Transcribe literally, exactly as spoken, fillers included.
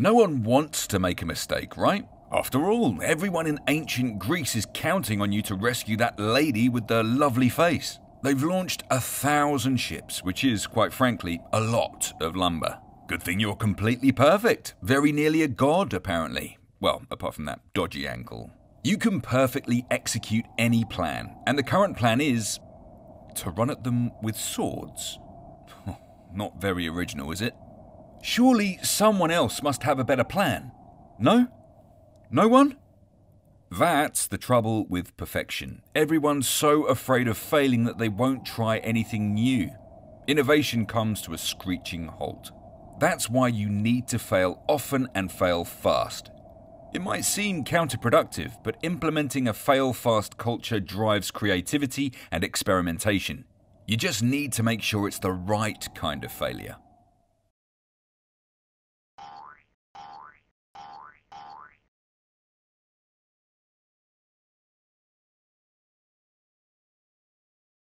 No one wants to make a mistake, right? After all, everyone in ancient Greece is counting on you to rescue that lady with the lovely face. They've launched a thousand ships, which is, quite frankly, a lot of lumber. Good thing you're completely perfect. Very nearly a god, apparently. Well, apart from that dodgy ankle. You can perfectly execute any plan, and the current plan is to run at them with swords. Not very original, is it? Surely someone else must have a better plan. No? No one? That's the trouble with perfection. Everyone's so afraid of failing that they won't try anything new. Innovation comes to a screeching halt. That's why you need to fail often and fail fast. It might seem counterproductive, but implementing a fail-fast culture drives creativity and experimentation. You just need to make sure it's the right kind of failure.